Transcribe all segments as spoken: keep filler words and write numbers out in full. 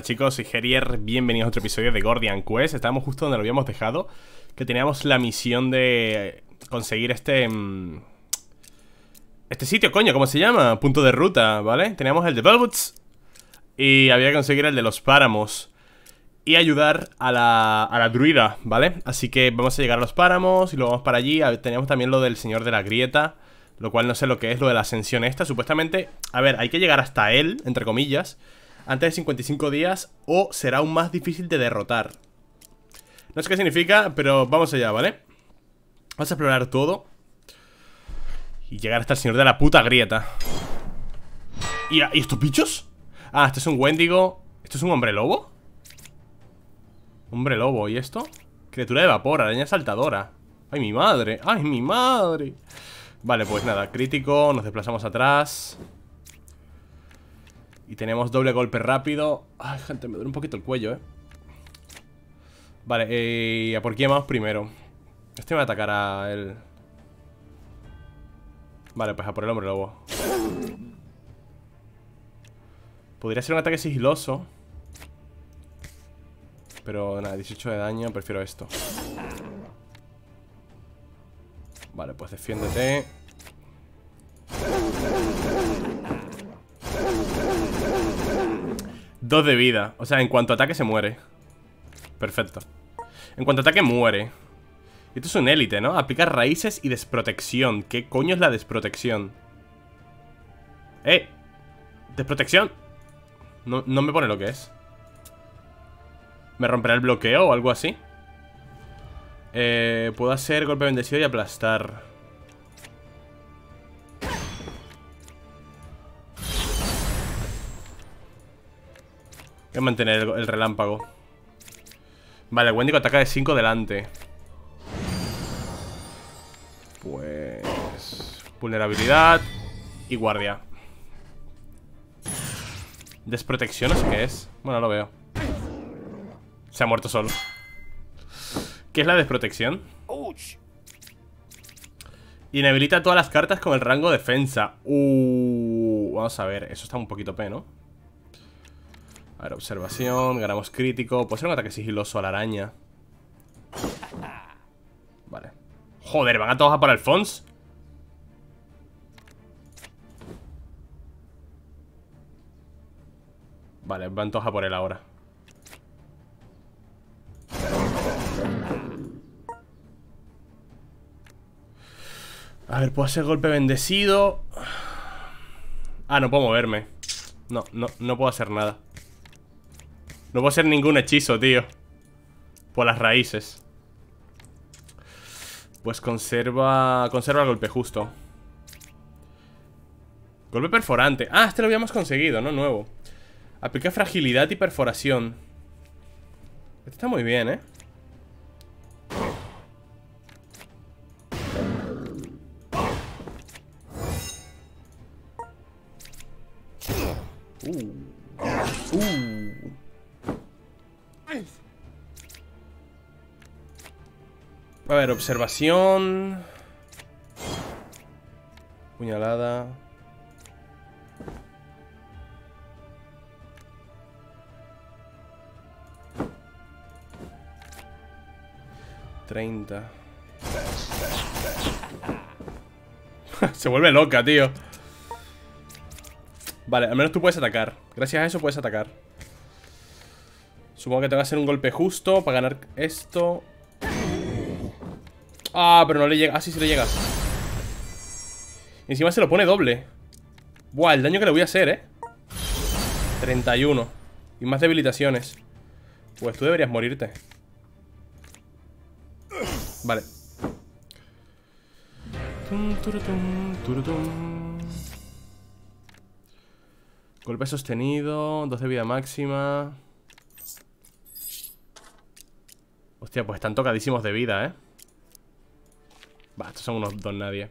Hola chicos, soy Gerier, bienvenidos a otro episodio de Gordian Quest. Estábamos justo donde lo habíamos dejado, que teníamos la misión de conseguir este... Este sitio, coño, ¿cómo se llama? Punto de ruta, ¿vale? Teníamos el de Bellwoods y había que conseguir el de los páramos y ayudar a la, a la druida, ¿vale? Así que vamos a llegar a los páramos y luego vamos para allí. Teníamos también lo del señor de la grieta, lo cual no sé lo que es lo de la ascensión esta. Supuestamente, a ver, hay que llegar hasta él, entre comillas, antes de cincuenta y cinco días, o será aún más difícil de derrotar. No sé qué significa, pero vamos allá, ¿vale? Vamos a explorar todo y llegar hasta el señor de la puta grieta. ¿Y, ¿y estos bichos? Ah, este es un wendigo. ¿Esto es un hombre lobo? Hombre lobo, ¿y esto? Criatura de vapor, araña saltadora. ¡Ay, mi madre! ¡Ay, mi madre! Vale, pues nada, crítico, nos desplazamos atrás y tenemos doble golpe rápido. Ay, gente, me duele un poquito el cuello, eh. Vale, eh, ¿a por quién vamos primero? Este me va a atacar a él. Vale, pues a por el hombre lobo. Podría ser un ataque sigiloso, pero nada, dieciocho de daño, prefiero esto. Vale, pues defiéndete. Dos de vida. O sea, en cuanto ataque se muere. Perfecto. En cuanto ataque muere. Esto es un élite, ¿no? Aplicar raíces y desprotección. ¿Qué coño es la desprotección? ¡Eh! ¡Desprotección! No, no me pone lo que es. ¿Me romperá el bloqueo o algo así? Eh, puedo hacer golpe bendecido y aplastar. Voy a mantener el, el relámpago. Vale, wendigo ataca de cinco delante. Pues... vulnerabilidad y guardia. Desprotección, no sé qué es. Bueno, lo veo. Se ha muerto solo. ¿Qué es la desprotección? Inhabilita todas las cartas con el rango defensa. Uh, vamos a ver, eso está un poquito P, ¿no? A ver, observación, ganamos crítico. Puede ser un ataque sigiloso a la araña. Vale. Joder, van a todos a por Alphonse. Vale, van todos a por él ahora. A ver, puedo hacer golpe bendecido. Ah, no puedo moverme. No, no, no puedo hacer nada. No puedo hacer ningún hechizo, tío. Por las raíces. Pues conserva... Conserva el golpe justo. Golpe perforante. Ah, este lo habíamos conseguido, ¿no? Nuevo. Aplica fragilidad y perforación. Este está muy bien, ¿eh? Uh. Uh. A ver, observación. Puñalada. treinta. Se vuelve loca, tío. Vale, al menos tú puedes atacar. Gracias a eso puedes atacar. Supongo que te va a hacer un golpe justo para ganar esto. Ah, pero no le llega. Ah, sí, sí le llega. Y encima se lo pone doble. Buah, el daño que le voy a hacer, eh. treinta y uno. Y más debilitaciones. Pues tú deberías morirte. Vale. Tum, turutum, turutum. Golpe sostenido, dos de vida máxima. Hostia, pues están tocadísimos de vida, ¿eh? Va, estos son unos don nadie.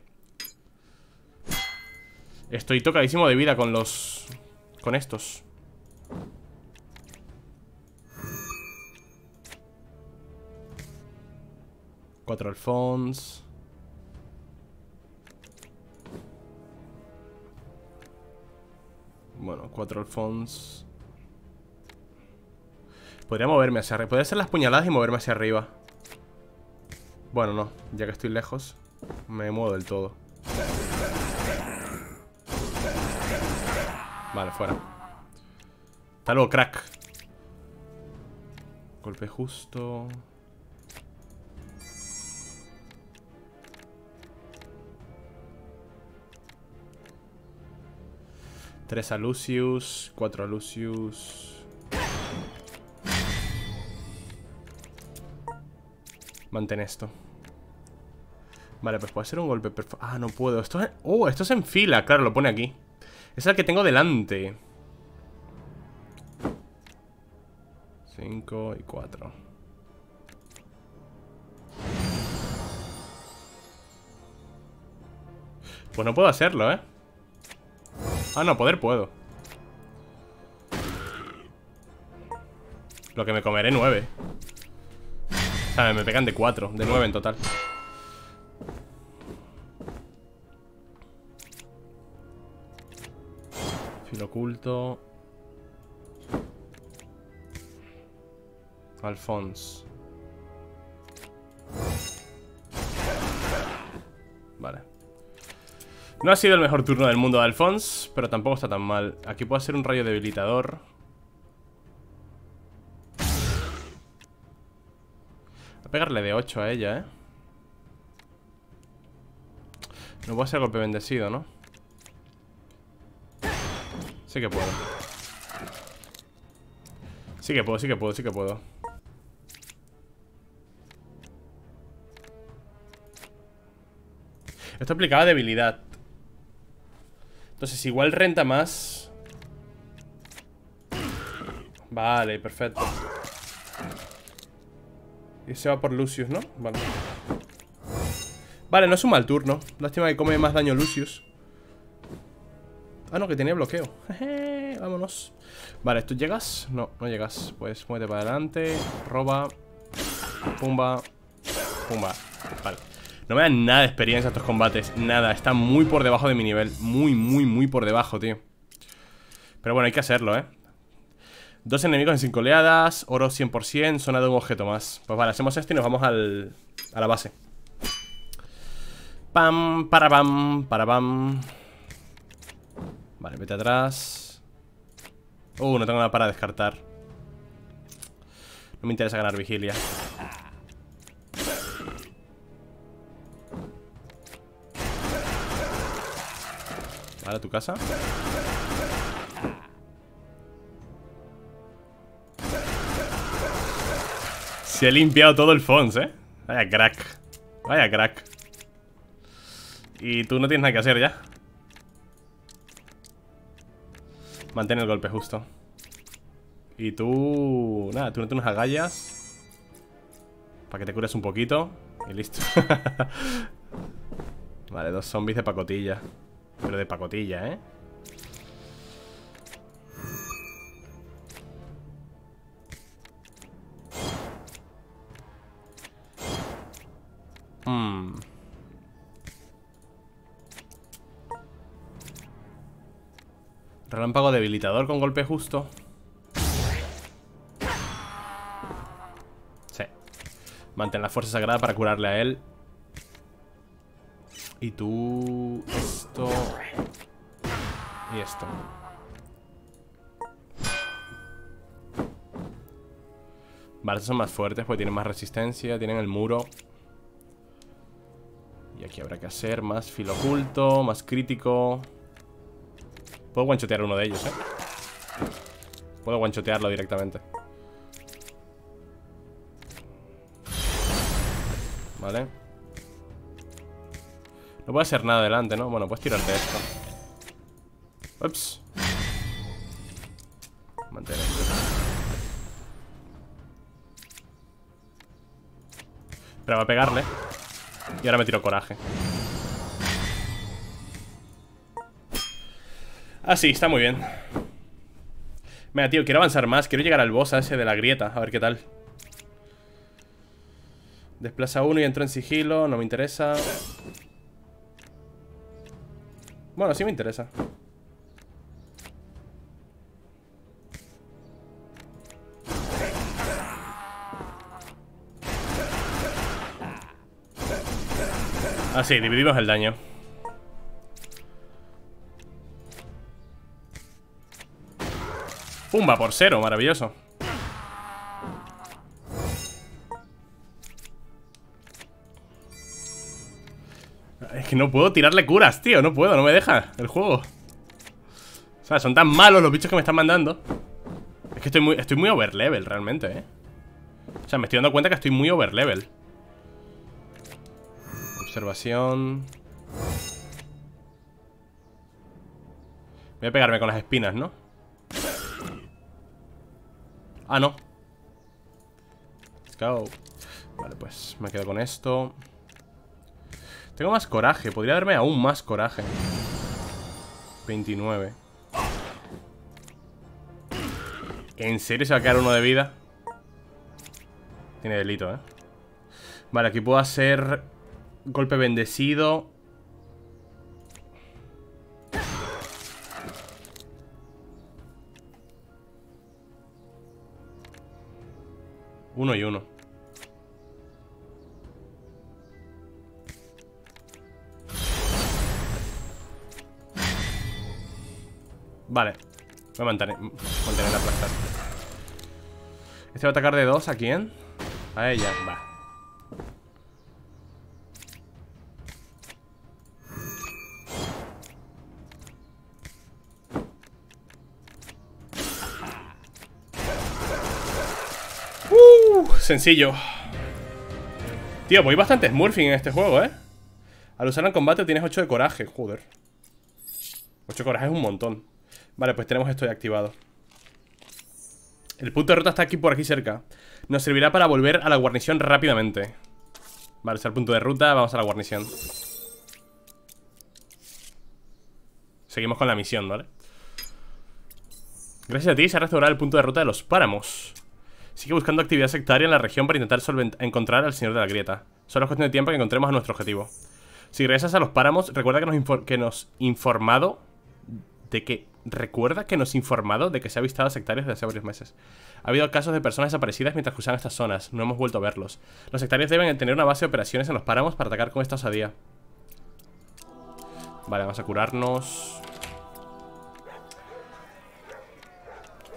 Estoy tocadísimo de vida con los... Con estos. Cuatro Alphonse. Bueno, cuatro Alphonse. Podría moverme hacia arriba. Podría hacer las puñaladas y moverme hacia arriba. Bueno, no. Ya que estoy lejos, me muevo del todo. Vale, fuera. Hasta luego, crack. Golpe justo. Tres a Lucius. Cuatro a Lucius. Mantén esto. Vale, pues puedo hacer un golpe perfecto. Ah, no puedo. Esto es... Oh, esto es en fila. Claro, lo pone aquí. Es el que tengo delante. Cinco y cuatro. Pues no puedo hacerlo, ¿eh? Ah, no, poder puedo. Lo que me comeré, nueve. O sea, me pegan de cuatro, de nueve en total. Filo oculto. Alphonse. Vale. No ha sido el mejor turno del mundo de Alphonse, pero tampoco está tan mal. Aquí puedo hacer un rayo debilitador. Voy a pegarle de ocho a ella, eh. No puedo hacer golpe bendecido, ¿no? Sí que puedo. Sí que puedo, sí que puedo, sí que puedo. Esto aplicaba debilidad. Entonces igual renta más. Vale, perfecto. Y se va por Lucius, ¿no? Vale. Vale, no suma el turno. Lástima que come más daño Lucius. Ah, no, que tenía bloqueo. Jeje, vámonos. Vale, ¿tú llegas? No, no llegas. Pues muévete para adelante. Roba. Pumba. Pumba. Vale. No me dan nada de experiencia estos combates. Nada, está muy por debajo de mi nivel. Muy, muy, muy por debajo, tío. Pero bueno, hay que hacerlo, ¿eh? Dos enemigos en cinco oleadas. Oro cien por ciento, zona de un objeto más. Pues vale, hacemos esto y nos vamos al, a la base. Pam, para pam, para pam. Vale, vete atrás. Uh, no tengo nada para descartar. No me interesa ganar vigilia. A tu casa. Se ha limpiado todo el Fons, eh. Vaya crack. Vaya crack. Y tú no tienes nada que hacer ya. Mantén el golpe justo. Y tú... Nada, tú no tienes agallas. Para que te cures un poquito. Y listo. Vale, dos zombies de pacotilla. Pero de pacotilla, ¿eh? Mm. Relámpago debilitador con golpe justo. Sí. Mantén la fuerza sagrada para curarle a él. Y tú... Esto... Y esto. Vale, estos son más fuertes porque tienen más resistencia. Tienen el muro. Y aquí habrá que hacer más filo oculto, más crítico. Puedo guanchotear uno de ellos, eh. Puedo guanchotearlo directamente. Vale. No puedo hacer nada adelante, ¿no? Bueno, puedes tirarte esto. Ups. Mantén esto. Pero va a pegarle. Y ahora me tiro coraje. Ah, sí, está muy bien. Mira, tío, quiero avanzar más. Quiero llegar al boss ese de la grieta. A ver qué tal. Desplaza uno y entró en sigilo. No me interesa. Bueno, sí me interesa. Ah, sí, dividimos el daño. Pumba, por cero, maravilloso. Es que no puedo tirarle curas, tío, no puedo, no me deja el juego. O sea, son tan malos los bichos que me están mandando. Es que estoy muy, estoy muy overlevel realmente, eh. O sea, me estoy dando cuenta que estoy muy overlevel. Observación. Voy a pegarme con las espinas, ¿no? Ah, no. Let's go. Vale, pues me quedo con esto. Tengo más coraje, podría darme aún más coraje. veintinueve. ¿En serio se va a quedar uno de vida? Tiene delito, ¿eh? Vale, aquí puedo hacer golpe bendecido. Uno y uno. Vale, voy a mantener, mantener la plata. Este va a atacar de dos, ¿a quién? A ella, va. Uh, sencillo. Tío, pues hay bastante smurfing en este juego, ¿eh? Al usar en combate tienes ocho de coraje, joder. ocho de coraje es un montón. Vale, pues tenemos esto ya activado. El punto de derrota está aquí, por aquí cerca. Nos servirá para volver a la guarnición rápidamente. Vale, está el punto de ruta, vamos a la guarnición. Seguimos con la misión, ¿vale? Gracias a ti se ha restaurado el punto de ruta de los páramos. Sigue buscando actividad sectaria en la región para intentar encontrar al señor de la grieta. Solo es cuestión de tiempo que encontremos a nuestro objetivo. Si regresas a los páramos, recuerda que nos, infor que nos informado de que... Recuerda que nos ha informado de que se ha avistado a sectarios desde hace varios meses. Ha habido casos de personas desaparecidas mientras cruzaban estas zonas. No hemos vuelto a verlos. Los sectarios deben tener una base de operaciones en los páramos para atacar con esta osadía. Vale, vamos a curarnos.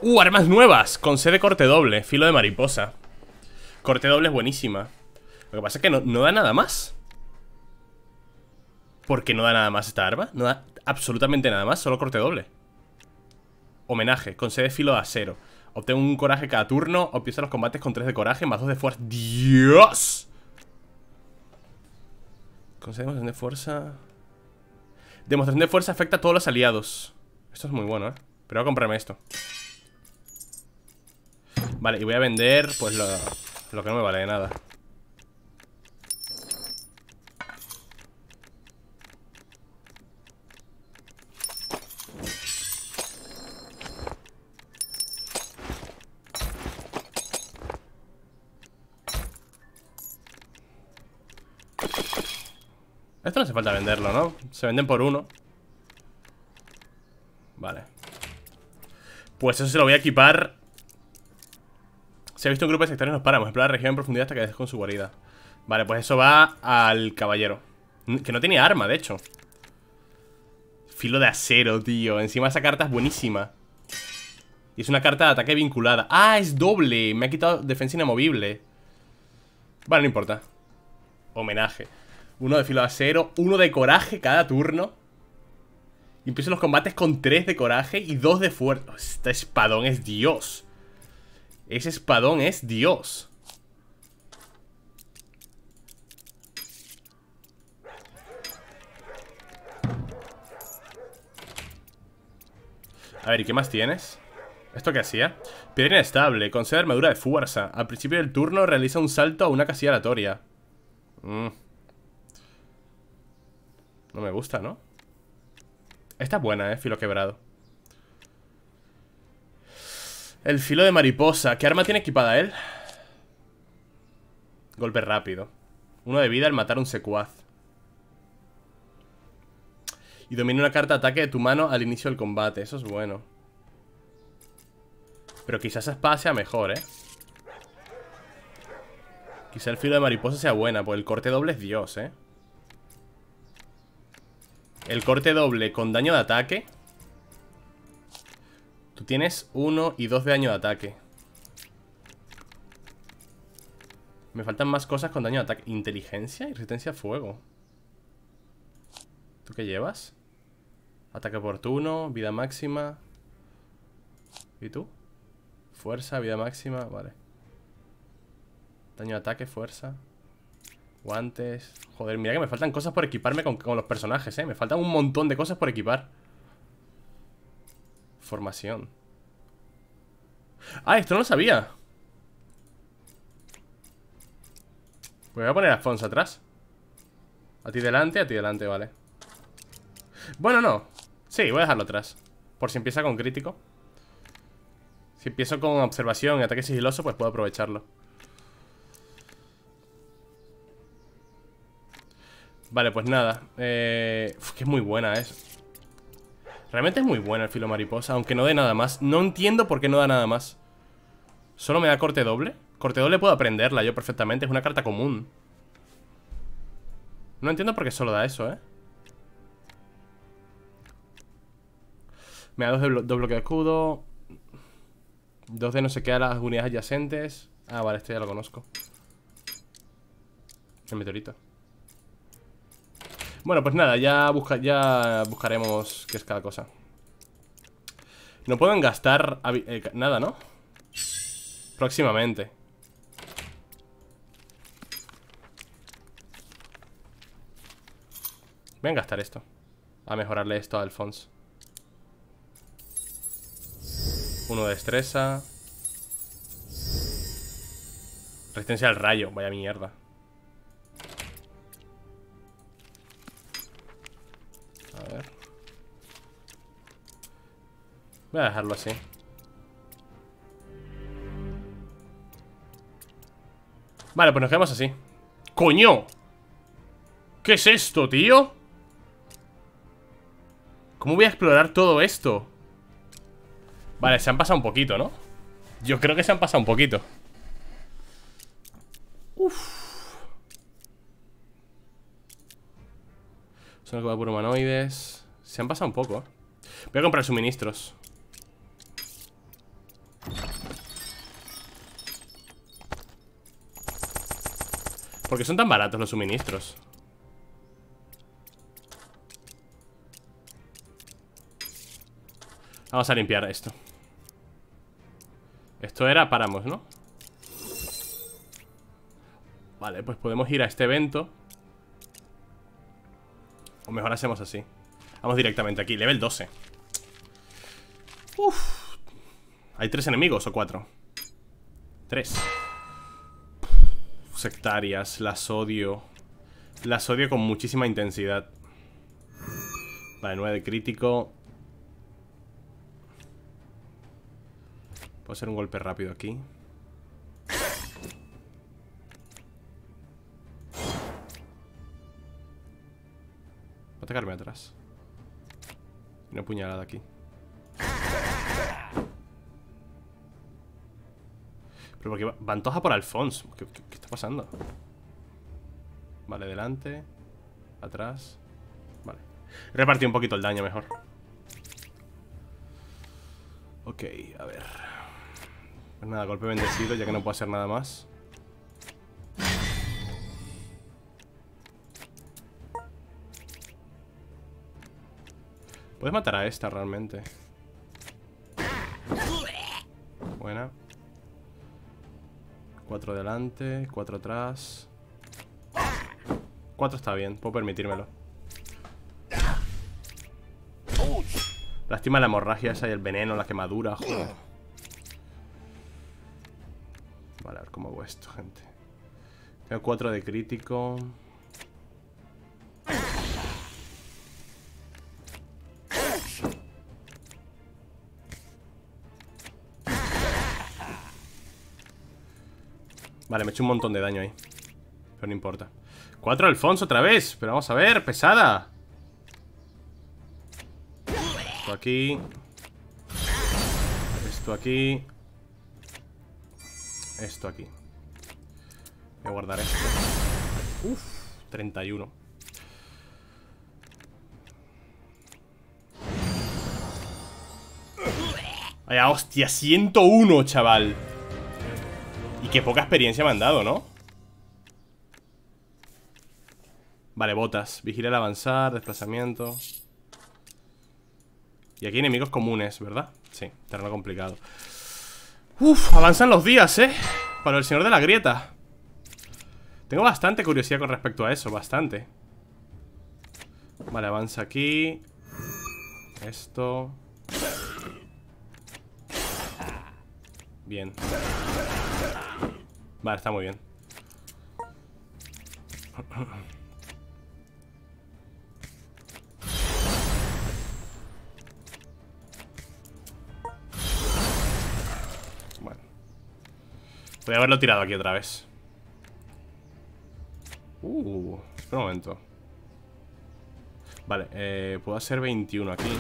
¡Uh! Armas nuevas. Con C de corte doble, filo de mariposa. Corte doble es buenísima. Lo que pasa es que no, no da nada más. ¿Por qué no da nada más esta arma? No da absolutamente nada más, solo corte doble. Homenaje, concede filo de acero. Obtén un coraje cada turno. Empieza los combates con tres de coraje más dos de fuerza. ¡Dios! Concedemos de fuerza. Demostración de fuerza afecta a todos los aliados. Esto es muy bueno, ¿eh? Pero voy a comprarme esto. Vale, y voy a vender pues lo, lo que no me vale de nada. Esto no hace falta venderlo, ¿no? Se venden por uno. Vale. Pues eso se lo voy a equipar. Se ha visto un grupo de sectarios en los páramos. Explora la región en profundidad hasta que dejes con su guarida. Vale, pues eso va al caballero. Que no tenía arma, de hecho. Filo de acero, tío. Encima esa carta es buenísima. Y es una carta de ataque vinculada. ¡Ah, es doble! Me ha quitado defensa inamovible. Vale, no importa. Homenaje. Uno de filo de acero, uno de coraje cada turno. Y empiezo los combates con tres de coraje y dos de fuerza. Este espadón es Dios. Ese espadón es Dios. A ver, ¿y qué más tienes? ¿Esto qué hacía? Piedra inestable, concede armadura de fuerza. Al principio del turno realiza un salto a una casilla aleatoria. Mmm. No me gusta, ¿no? Esta es buena, ¿eh? Filo quebrado. El filo de mariposa. ¿Qué arma tiene equipada él? Golpe rápido. Uno de vida al matar un secuaz. Y domina una carta de ataque de tu mano al inicio del combate. Eso es bueno. Pero quizás esa espada sea mejor, ¿eh? Quizá el filo de mariposa sea buena, porque el corte doble es Dios, ¿eh? El corte doble con daño de ataque. Tú tienes uno y dos de daño de ataque. Me faltan más cosas con daño de ataque. Inteligencia y resistencia a fuego. ¿Tú qué llevas? Ataque oportuno, vida máxima. ¿Y tú? Fuerza, vida máxima, vale. Daño de ataque, fuerza. Guantes. Joder, mira que me faltan cosas por equiparme con, con los personajes, eh. Me faltan un montón de cosas por equipar. Formación. Ah, esto no lo sabía. Pues voy a poner a Alphonse atrás. A ti delante, a ti delante, vale. Bueno, no. Sí, voy a dejarlo atrás. Por si empieza con crítico. Si empiezo con observación y ataque sigiloso, pues puedo aprovecharlo. Vale, pues nada. Eh, uf, que es muy buena, es. Realmente es muy buena el filo mariposa, aunque no dé nada más. No entiendo por qué no da nada más. Solo me da corte doble. Corte doble puedo aprenderla yo perfectamente. Es una carta común. No entiendo por qué solo da eso, eh. Me da dos de blo- dos bloqueos de escudo. Dos de no sé qué a las unidades adyacentes. Ah, vale, este ya lo conozco. El meteorito. Bueno, pues nada, ya, busca, ya buscaremos qué es cada cosa. No pueden gastar eh, nada, ¿no? Próximamente. Voy a gastar esto. A mejorarle esto a Alphonse. Uno de destreza. Resistencia al rayo, vaya mierda. A ver. Voy a dejarlo así. Vale, pues nos quedamos así. ¡Coño! ¿Qué es esto, tío? ¿Cómo voy a explorar todo esto? Vale, se han pasado un poquito, ¿no? Yo creo que se han pasado un poquito. Uff. Son los por humanoides. Se han pasado un poco. Voy a comprar suministros. ¿Por qué son tan baratos los suministros? Vamos a limpiar esto. Esto era páramos, ¿no? Vale, pues podemos ir a este evento. O mejor hacemos así. Vamos directamente aquí, level doce. Uff. ¿Hay tres enemigos o cuatro? Tres. Sectarias, las odio. Las odio con muchísima intensidad. Vale, nueve de crítico. Puedo hacer un golpe rápido aquí. Voy a atacarme atrás. Una puñalada aquí. Pero porque va, va antoja por Alphonse. ¿Qué, qué, ¿Qué está pasando? Vale, delante. Atrás. Vale. Repartí un poquito el daño mejor. Ok, a ver. Pues nada, golpe bendecido, ya que no puedo hacer nada más. Puedes matar a esta realmente. Buena. Cuatro delante, cuatro atrás. Cuatro está bien, puedo permitírmelo. Lástima la hemorragia esa y el veneno, la quemadura, joder. Vale, a ver cómo hago esto, gente. Tengo cuatro de crítico. Vale, me he hecho un montón de daño ahí. Pero no importa. Cuatro Alphonse otra vez. Pero vamos a ver, pesada. Esto aquí. Esto aquí. Esto aquí. Voy a guardar esto. Uff, treinta y uno. Vaya, hostia, ciento uno, chaval. Y qué poca experiencia me han dado, ¿no? Vale, botas. Vigila el avanzar, desplazamiento. Y aquí enemigos comunes, ¿verdad? Sí, terreno complicado. Uf, avanzan los días, ¿eh? Para el señor de la grieta. Tengo bastante curiosidad con respecto a eso, bastante. Vale, avanza aquí. Esto. Bien. Vale, está muy bien. Bueno. Voy a haberlo tirado aquí otra vez. Uh, espera un momento. Vale, eh, puedo hacer veintiuno aquí.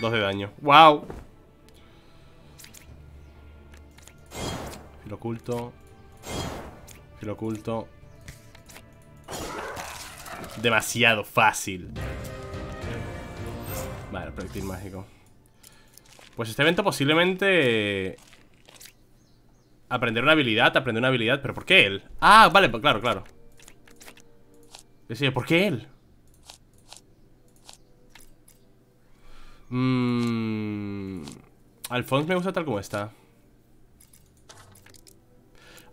Dos de daño. ¡Wow! Filo oculto. Filo oculto. Demasiado fácil. Vale, proyectil mágico. Pues este evento posiblemente... Aprender una habilidad, aprender una habilidad. ¿Pero por qué él? Ah, vale, claro, claro. Decía, ¿por qué él? Mmm. Alphonse me gusta tal como está.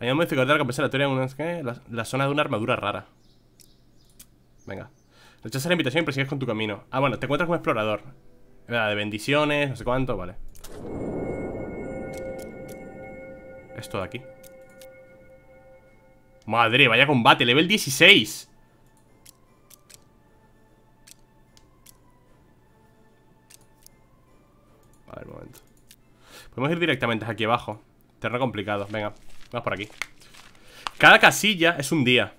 Añado modificador de la compensatoria en una, ¿qué? La, la zona de una armadura rara. Venga. Rechaza la invitación y persigues con tu camino. Ah, bueno, te encuentras con un explorador. De bendiciones, no sé cuánto, vale. Esto de aquí. Madre, vaya combate, level dieciséis. A ver, un momento. Podemos ir directamente aquí abajo. Terreno complicado, venga, vamos por aquí. Cada casilla es un día.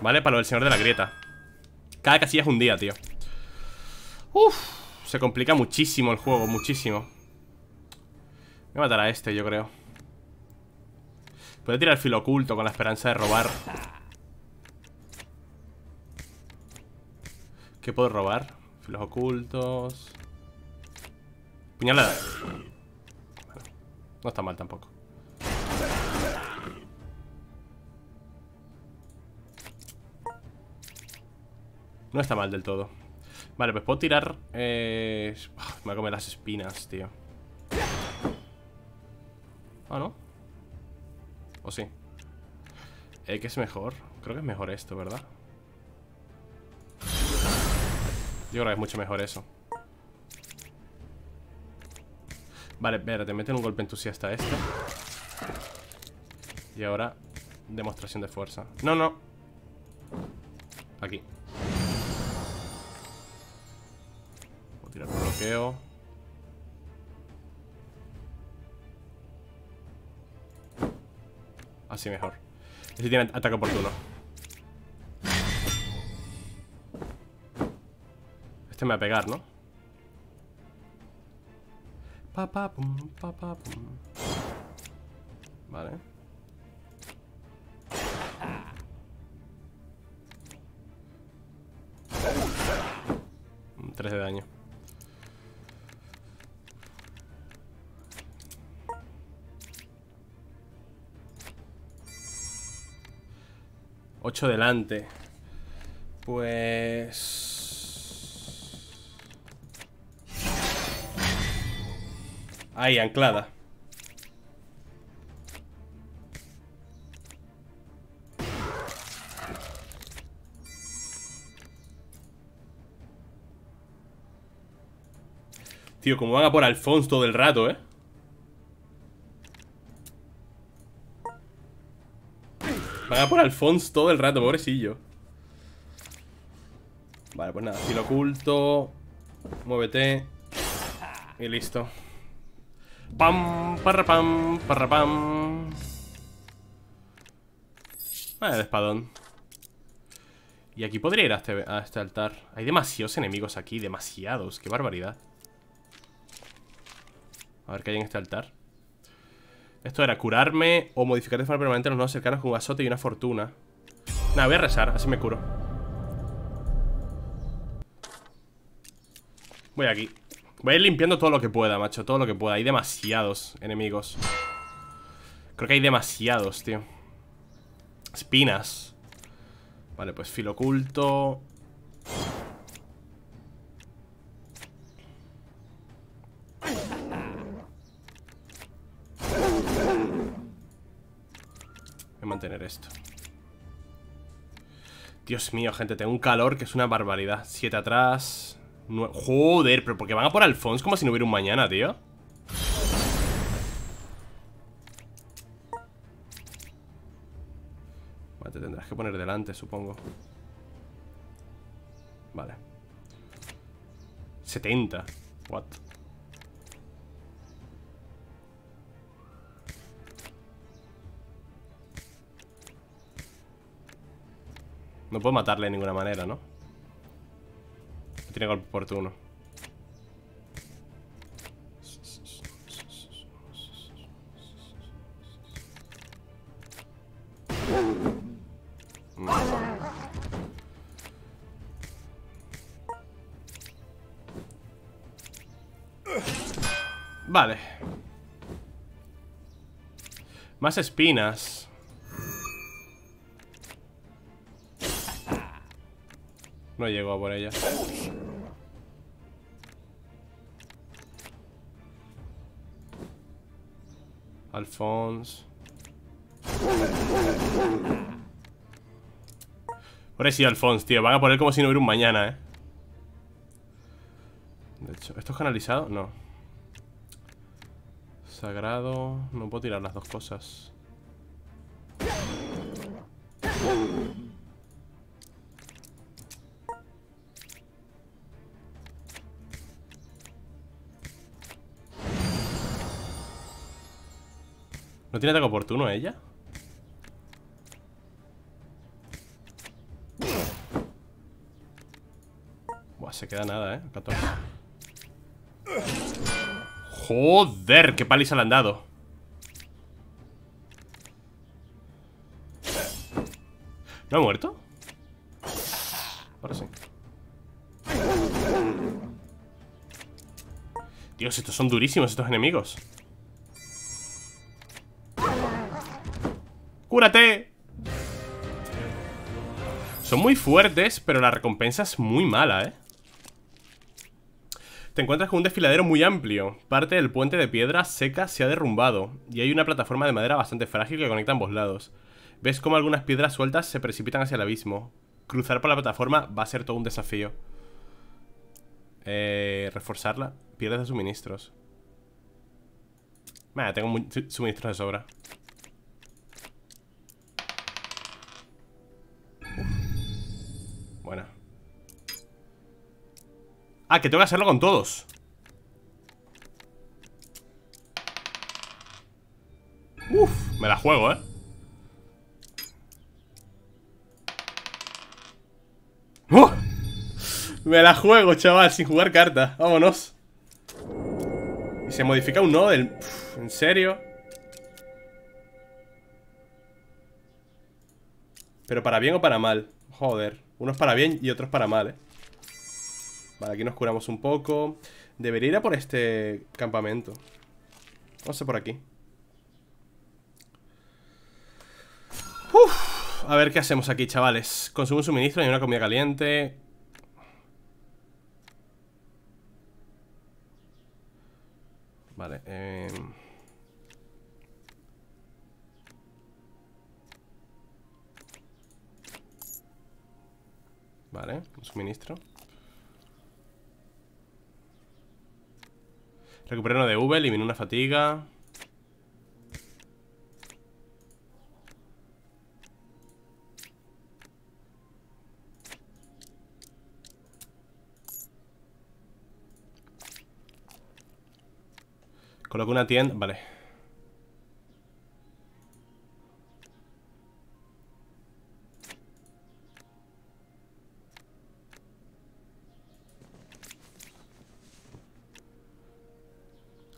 Vale, para lo del señor de la grieta. Cada casilla es un día, tío. Uff, se complica muchísimo el juego, muchísimo. Voy a matar a este, yo creo. Puedo tirar filo oculto con la esperanza de robar. ¿Qué puedo robar? Filos ocultos. Puñalada. Vale. No está mal tampoco. No está mal del todo. Vale, pues puedo tirar... Eh... Me voy a comer las espinas, tío. Ah, ¿no? ¿O sí? Eh, ¿qué es mejor? Creo que es mejor esto, ¿verdad? Yo creo que es mucho mejor eso. Vale, espera, te meten un golpe entusiasta este. Y ahora, demostración de fuerza. No, no. Aquí. Voy a tirar un bloqueo. Así mejor. Este tiene ataque oportuno. Este me va a pegar, ¿no? Pa, pa, pum, pa, pa, pum. Vale. tres de daño. ocho delante. Pues... Ahí, anclada. Tío, como van a por Alphonse todo el rato, ¿eh? Van a por Alphonse todo el rato, pobrecillo. Vale, pues nada, filo oculto. Muévete. Y listo. Pam, parra, pam, parra, pam. Vale, el espadón. Y aquí podría ir a este, a este altar. Hay demasiados enemigos aquí, demasiados. Qué barbaridad. A ver qué hay en este altar. Esto era curarme o modificar de forma permanente a los nodos cercanos con un azote y una fortuna. Nada, voy a rezar, así me curo. Voy aquí. Voy a ir limpiando todo lo que pueda, macho. Todo lo que pueda. Hay demasiados enemigos. Creo que hay demasiados, tío. Espinas. Vale, pues filo oculto. Voy a mantener esto. Dios mío, gente, tengo un calor que es una barbaridad. Siete atrás. Nueve. Joder, pero porque van a por Alphonse como si no hubiera un mañana, tío. Vale, te tendrás que poner delante, supongo. Vale. setenta. What? No puedo matarle de ninguna manera, ¿no? No tiene golpe oportuno. No. Vale. Más espinas. No llego a por ella. Alphonse. Ahora sí, Alphonse, tío. Van a poner como si no hubiera un mañana, eh. De hecho, ¿esto es canalizado? No. Sagrado. No puedo tirar las dos cosas. ¿No tiene ataque oportuno ella? Buah, se queda nada, eh. catorce. Joder, qué paliza le han dado. ¿No ha muerto? Ahora sí. Dios, estos son durísimos, estos enemigos. ¡Cúrate! Son muy fuertes, pero la recompensa es muy mala, ¿eh? Te encuentras con un desfiladero muy amplio. Parte del puente de piedra seca se ha derrumbado y hay una plataforma de madera bastante frágil que conecta ambos lados. Ves cómo algunas piedras sueltas se precipitan hacia el abismo. Cruzar por la plataforma va a ser todo un desafío. Eh... Reforzarla. Pierdes de suministros. Vale, tengo suministros de sobra. Buena. Ah, que tengo que hacerlo con todos. Uf, me la juego, eh. ¡Oh! Me la juego, chaval, sin jugar carta. Vámonos. Y se modifica un nodo del... Uf, ¿en serio? Pero para bien o para mal. Joder. Unos para bien y otros para mal, eh. Vale, aquí nos curamos un poco. Debería ir a por este campamento. Vamos a por aquí. Uf. A ver qué hacemos aquí, chavales. Consumo un suministro y una comida caliente. Vale, eh... Vale, un suministro. Recuperé uno de V, eliminé una fatiga. Coloco una tienda, vale.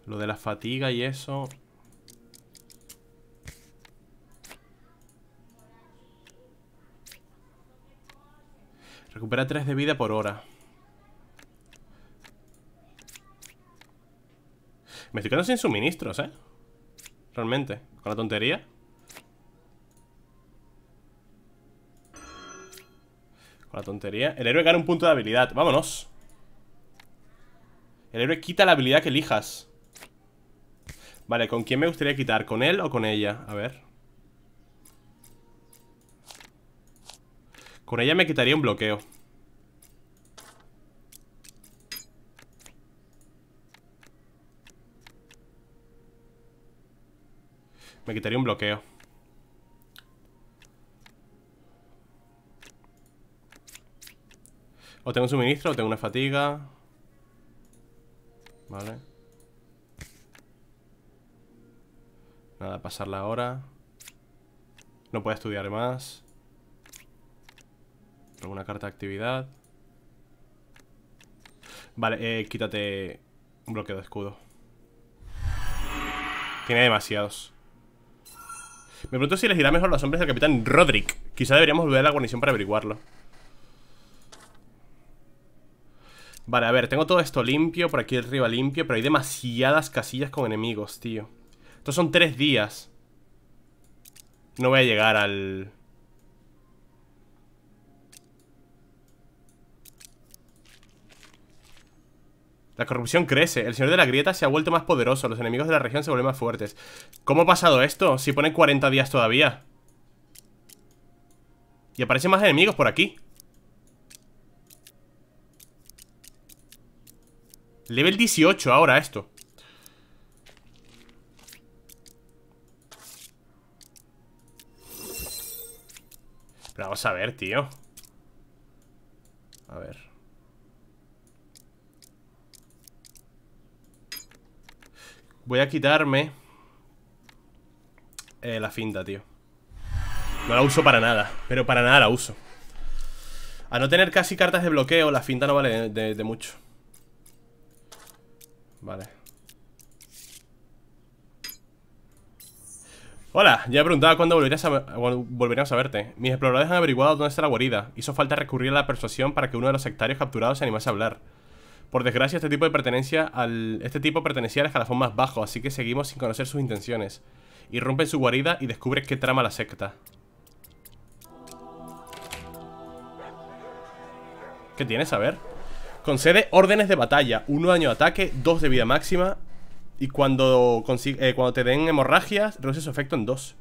Lo de la fatiga y eso. Recupera tres de vida por hora. Me estoy quedando sin suministros, ¿eh? Realmente, con la tontería. Con la tontería. El héroe gana un punto de habilidad. Vámonos. El héroe quita la habilidad que elijas. Vale, ¿con quién me gustaría quitar? ¿Con él o con ella? A ver. Con ella me quitaría un bloqueo. Me quitaría un bloqueo. O tengo un suministro, o tengo una fatiga. Vale. Nada, pasar la hora. No puedo estudiar más. Alguna carta de actividad. Vale, eh, quítate un bloqueo de escudo. Tiene demasiados. Me pregunto si les irá mejor a los hombres del capitán Rodrik. Quizá deberíamos volver a la guarnición para averiguarlo. Vale, a ver, tengo todo esto limpio. Por aquí arriba limpio, pero hay demasiadas casillas con enemigos, tío. Estos son tres días. No voy a llegar al... La corrupción crece. El señor de la grieta se ha vuelto más poderoso. Los enemigos de la región se vuelven más fuertes. ¿Cómo ha pasado esto? Si ponen cuarenta días todavía. Y aparecen más enemigos por aquí. Level dieciocho ahora esto. Pero vamos a ver, tío. A ver. Voy a quitarme eh, la finta, tío. No la uso para nada. Pero para nada la uso. A no tener casi cartas de bloqueo, la finta no vale de, de, de mucho. Vale. Hola, ya me preguntaba cuándo volverías a, volveríamos a verte. Mis exploradores han averiguado dónde está la guarida. Hizo falta recurrir a la persuasión para que uno de los sectarios capturados se animase a hablar. Por desgracia, este tipo de pertenencia al, este tipo pertenecía al escalafón más bajo, así que seguimos sin conocer sus intenciones. Irrumpe en su guarida y descubre qué trama la secta. ¿Qué tienes? A ver. Concede órdenes de batalla, uno daño de ataque, dos de vida máxima. Y cuando, consigue, eh, cuando te den hemorragias, reduce su efecto en dos.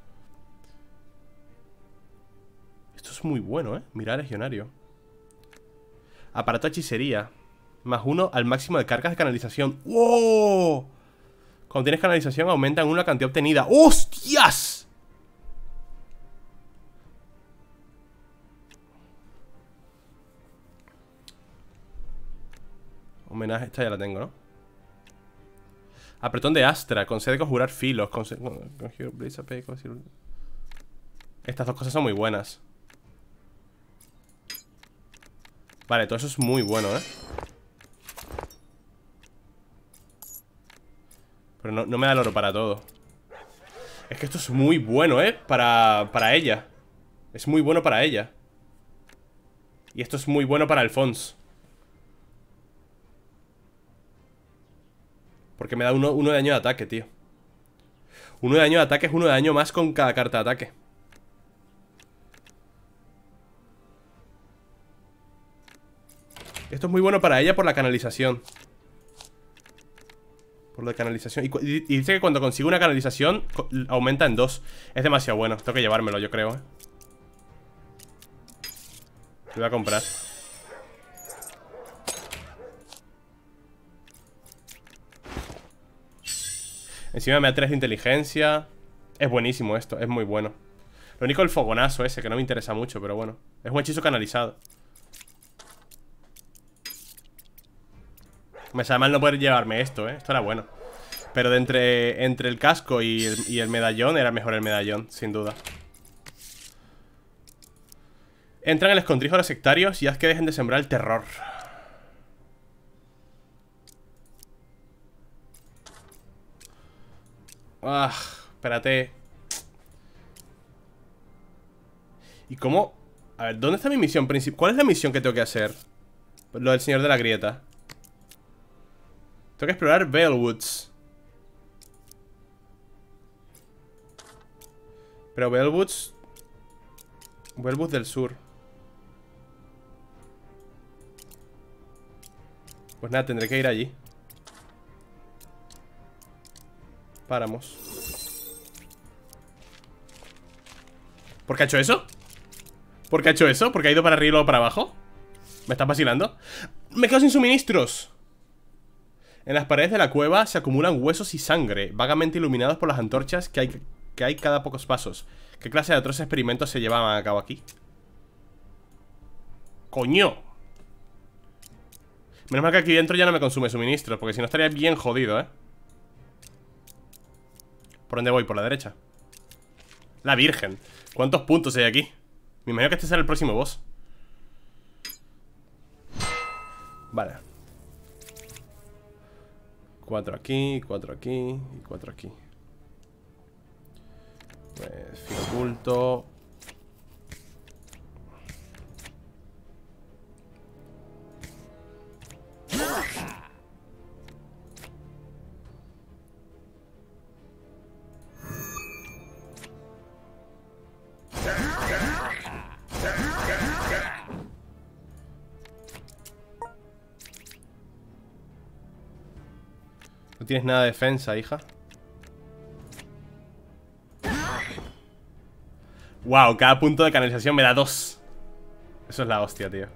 Esto es muy bueno, ¿eh? Mirá, legionario. Aparato de hechicería. Más uno al máximo de cargas de canalización. ¡Wow! Cuando tienes canalización aumentan una cantidad obtenida. ¡Hostias! Homenaje, esta ya la tengo, ¿no? Apretón de Astra. Concede conjurar filos. Estas dos cosas son muy buenas. Vale, todo eso es muy bueno, ¿eh? Pero no, no me da el oro para todo. Es que esto es muy bueno, ¿eh? Para, para ella. Es muy bueno para ella. Y esto es muy bueno para Alphonse. Porque me da uno, uno de daño de ataque, tío. Uno de daño de ataque es uno de daño más con cada carta de ataque. Esto es muy bueno para ella por la canalización. Por la canalización. Y, y, y dice que cuando consigo una canalización co aumenta en dos. Es demasiado bueno. Tengo que llevármelo, yo creo, ¿eh? Lo voy a comprar. Encima me da tres de inteligencia. Es buenísimo esto. Es muy bueno. Lo único el fogonazo ese, que no me interesa mucho, pero bueno. Es un hechizo canalizado. Me sabe mal no poder llevarme esto, ¿eh? Esto era bueno. Pero de entre, entre el casco y el, y el medallón, era mejor el medallón, sin duda. Entra en el escondrijo de los sectarios y haz que dejen de sembrar el terror. Ah, espérate. ¿Y cómo? A ver, ¿dónde está mi misión principal? ¿Cuál es la misión que tengo que hacer? Lo del señor de la grieta. Tengo que explorar Bellwoods. Pero Bellwoods... Bellwoods del sur. Pues nada, tendré que ir allí. Páramos. ¿Por qué ha hecho eso? ¿Por qué ha hecho eso? ¿Por qué ha ido para arriba y luego para abajo? ¿Me estás vacilando? ¡Me quedo sin suministros! En las paredes de la cueva se acumulan huesos y sangre, vagamente iluminados por las antorchas que hay, que hay cada pocos pasos. ¿Qué clase de atroces experimentos se llevaban a cabo aquí? ¡Coño! Menos mal que aquí dentro ya no me consume suministros, porque si no estaría bien jodido, ¿eh? ¿Por dónde voy? Por la derecha. ¡La Virgen! ¿Cuántos puntos hay aquí? Me imagino que este será el próximo boss. Vale. Cuatro aquí, cuatro aquí y cuatro aquí. Pues, fin oculto. No tienes nada de defensa, hija. Wow, cada punto de canalización me da dos. Eso es la hostia, tío.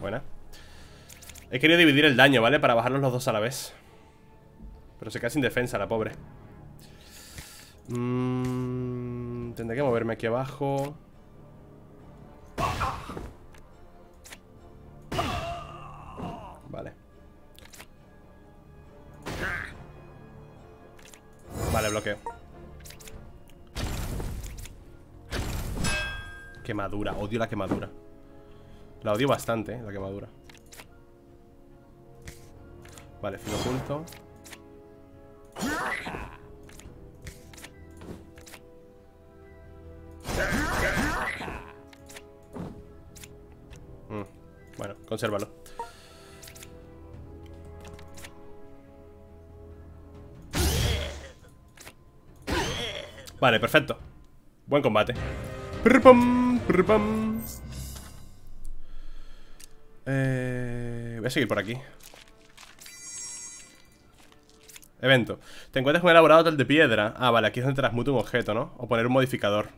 Buena. He querido dividir el daño, ¿vale? Para bajarlos los dos a la vez. Pero se queda sin defensa, la pobre. mm, Tendré que moverme aquí abajo. Vale. Vale, bloqueo. Quemadura, odio la quemadura. La odio bastante, eh, la quemadura. Vale, filo oculto. Mm, bueno, consérvalo. Vale, perfecto. Buen combate. Prr-pum, prr-pum. Eh, voy a seguir por aquí. Evento. Te encuentras con un elaborado tal de piedra. Ah, vale, aquí es donde transmuta un objeto, ¿no? O poner un modificador.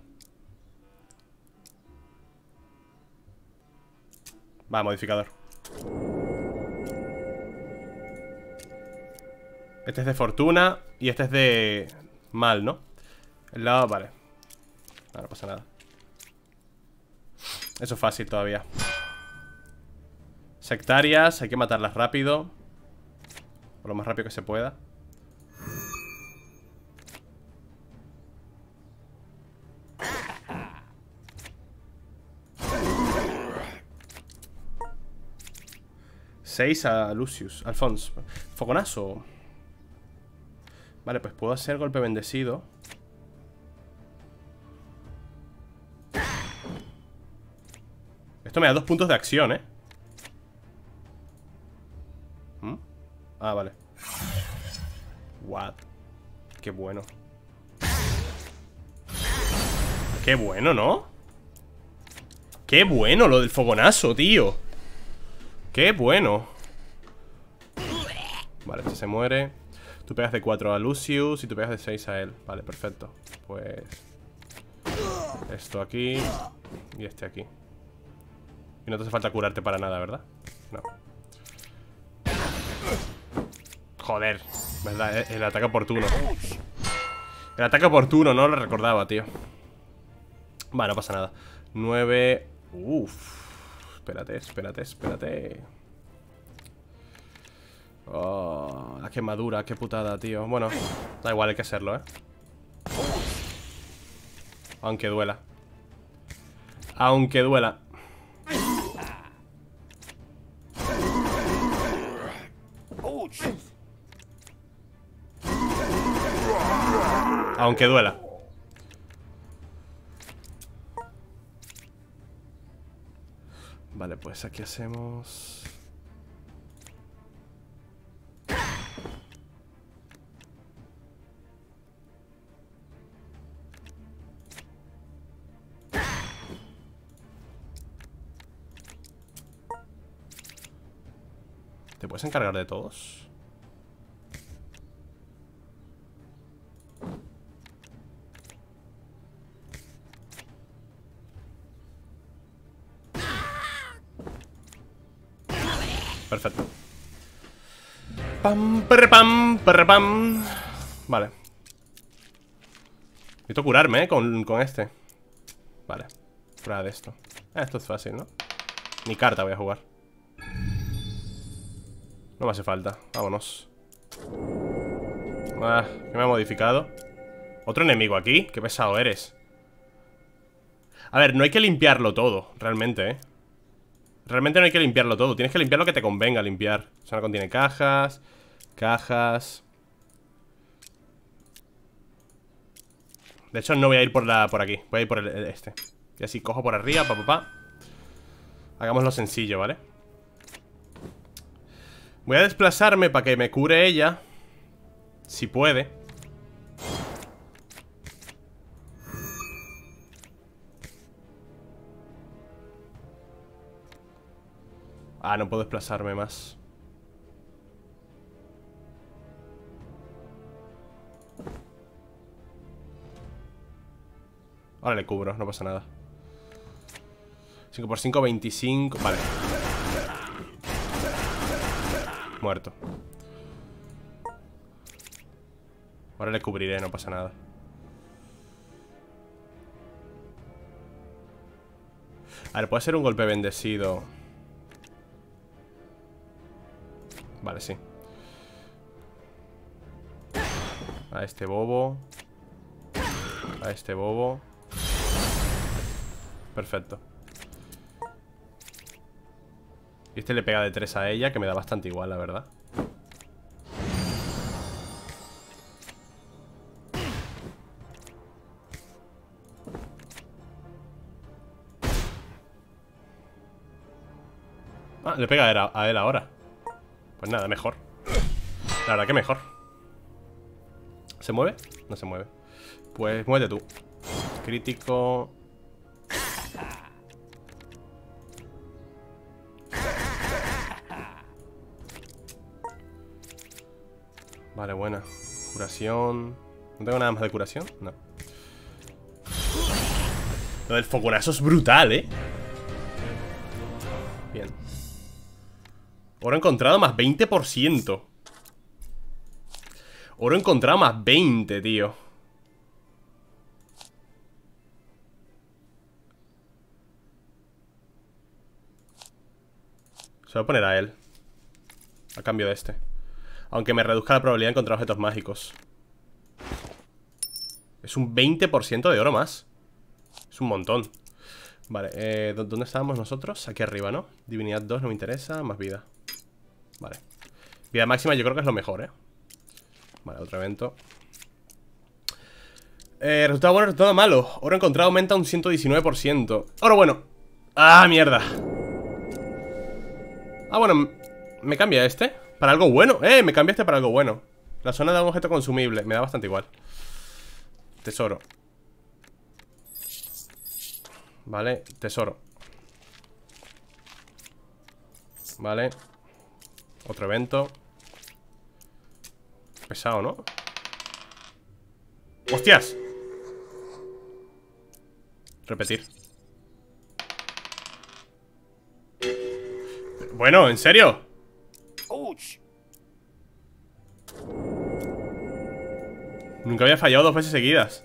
Va, modificador. Este es de fortuna y este es de mal, ¿no? El lado, vale. No, no pasa nada. Eso es fácil todavía. Sectarias, hay que matarlas rápido. O lo más rápido que se pueda. seis a Lucius, Alphonse. Fogonazo. Vale, pues puedo hacer golpe bendecido. Esto me da dos puntos de acción, ¿eh? ¿Mm? Ah, vale. What? Qué bueno. Qué bueno, ¿no? Qué bueno lo del fogonazo, tío. Qué bueno. Vale, este se muere. Tú pegas de cuatro a Lucius y tú pegas de seis a él. Vale, perfecto. Pues esto aquí y este aquí. Y no te hace falta curarte para nada, ¿verdad? No. Joder, ¿verdad? El, el ataque oportuno. El ataque oportuno, no lo recordaba, tío. Vale, no pasa nada. nueve. Uff. Espérate, espérate, espérate. Oh, la quemadura, qué putada, tío. Bueno, da igual, hay que hacerlo, ¿eh? Aunque duela. Aunque duela. aunque duela. Vale, pues aquí hacemos... ¿Te puedes encargar de todos? Perfecto. Pam, per, pam, per, pam. Vale. Necesito curarme, ¿eh? Con, con este. Vale. Fuera de esto. Eh, esto es fácil, ¿no? Ni carta voy a jugar. No me hace falta. Vámonos. Ah, ¿qué me ha modificado? ¿Otro enemigo aquí? Qué pesado eres. A ver, no hay que limpiarlo todo, realmente, ¿eh? Realmente no hay que limpiarlo todo. Tienes que limpiar lo que te convenga limpiar. O sea, no contiene cajas. Cajas. De hecho, no voy a ir por la por aquí. Voy a ir por el, el este. Y así cojo por arriba, pa, pa, pa. Hagámoslo sencillo, ¿vale? Voy a desplazarme para que me cure ella, si puede. Ah, no puedo desplazarme más. Ahora le cubro, no pasa nada. Cinco por cinco, veinticinco. Vale. Muerto. Ahora le cubriré, no pasa nada. A ver, puede ser un golpe bendecido. Vale, sí. A este bobo. A este bobo. Perfecto. Y este le pega de tres a ella, que me da bastante igual, la verdad. Ah, le pega a él, a él ahora. Pues nada, mejor. La verdad que mejor. ¿Se mueve? No se mueve. Pues muévete tú. Crítico. Vale, buena. Curación. ¿No tengo nada más de curación? No. Lo del foconazo es brutal, ¿eh? Bien. Oro encontrado más veinte por ciento. Oro encontrado más veinte, tío. Se va a poner a él. A cambio de este. Aunque me reduzca la probabilidad de encontrar objetos mágicos. Es un veinte por ciento de oro más. Es un montón. Vale, eh, ¿dónde estábamos nosotros? Aquí arriba, ¿no? Divinidad dos no me interesa, más vida. Vale. Vida máxima yo creo que es lo mejor, ¿eh? Vale, otro evento. Eh, resultado bueno, resultado malo. Oro encontrado aumenta un ciento diecinueve por ciento. Oro bueno. ¡Ah, mierda! Ah, bueno, me cambia este. Para algo bueno, eh, me cambiaste para algo bueno. La zona de un objeto consumible, me da bastante igual. Tesoro. Vale, tesoro. Vale. Otro evento. Pesado, ¿no? ¡Hostias! Repetir. Bueno, ¿en serio? Nunca había fallado dos veces seguidas.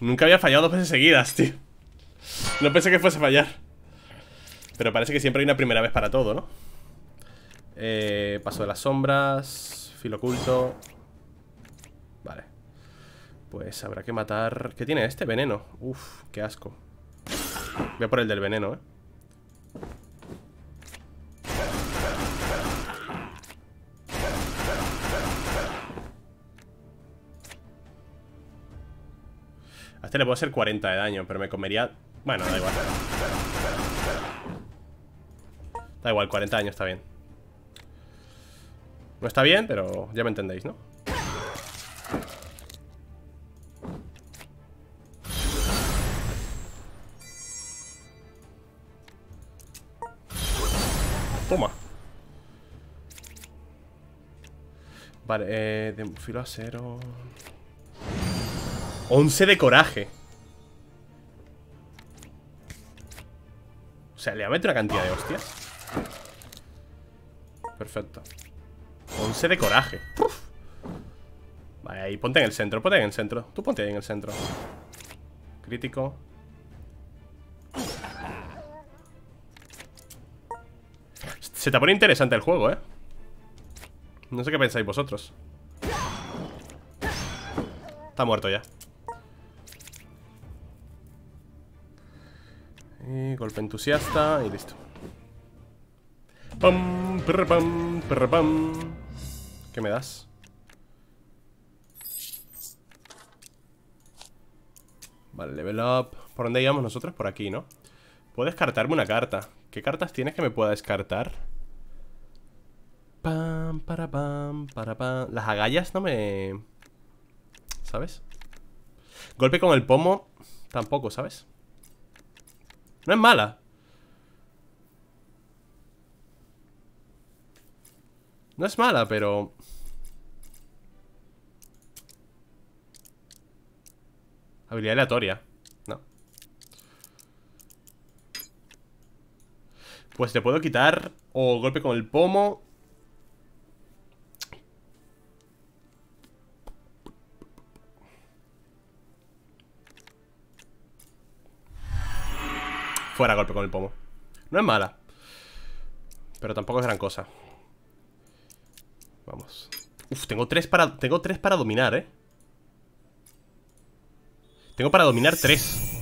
Nunca había fallado dos veces seguidas, tío. No pensé que fuese a fallar. Pero parece que siempre hay una primera vez para todo, ¿no? Eh, paso de las sombras. Filo oculto. Vale. Pues habrá que matar... ¿Qué tiene este? Veneno. Uf, qué asco. Voy a por el del veneno, ¿eh? este le puedo hacer cuarenta de daño, pero me comería... Bueno, da igual. Da igual, cuarenta daño está bien. No está bien, pero ya me entendéis, ¿no? Toma. Vale, eh, de filo a cero. once de coraje. O sea, le voy a meter una cantidad de hostias. Perfecto. once de coraje. Uf. Vale, ahí, ponte en el centro, ponte en el centro. Tú ponte ahí en el centro. Crítico. Se te pone interesante el juego, ¿eh? No sé qué pensáis vosotros. Está muerto ya. Y golpe entusiasta y listo. Pam, perra, pam, perra, pam. ¿Qué me das? Vale, level up. ¿Por dónde íbamos nosotros? Por aquí, ¿no? Puedo descartarme una carta. ¿Qué cartas tienes que me pueda descartar? Pam, para, pam, para, pam. Las agallas no me... ¿Sabes? Golpe con el pomo tampoco, ¿sabes? No es mala. No es mala, pero... Habilidad aleatoria. No. Pues te puedo quitar o golpe con el pomo. Fuera golpe con el pomo. No es mala, pero tampoco es gran cosa. Vamos. Uf, tengo tres para... Tengo tres para dominar, eh. Tengo para dominar tres.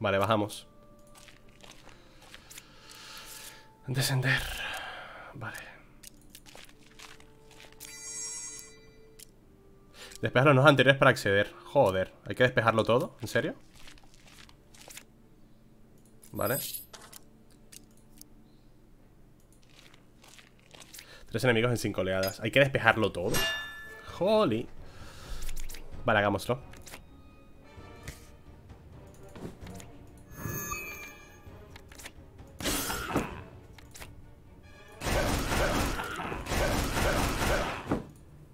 Vale, bajamos. Descender. Vale. Despejar los nodos anteriores para acceder. Joder, hay que despejarlo todo, ¿en serio? Vale. Tres enemigos en cinco oleadas. Hay que despejarlo todo. Jolly. Vale, hagámoslo.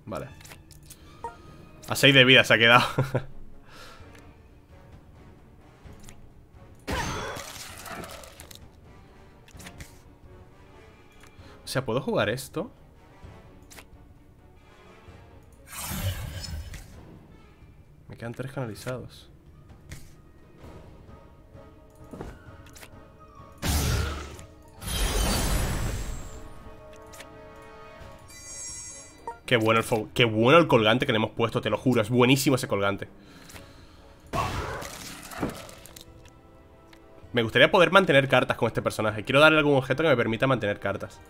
Vale. A seis de vida se ha quedado. O sea, ¿puedo jugar esto? Me quedan tres canalizados. Qué bueno el fo- qué bueno el colgante que le hemos puesto, te lo juro. Es buenísimo ese colgante. Me gustaría poder mantener cartas con este personaje. Quiero darle algún objeto que me permita mantener cartas.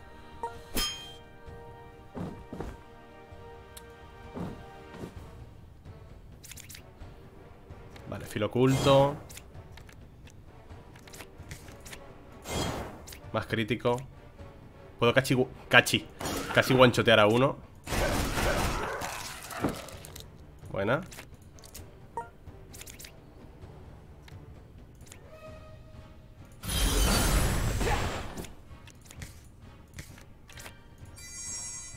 Filo oculto. Más crítico. Puedo cachi... Cachi Casi guanchotear a uno. Buena.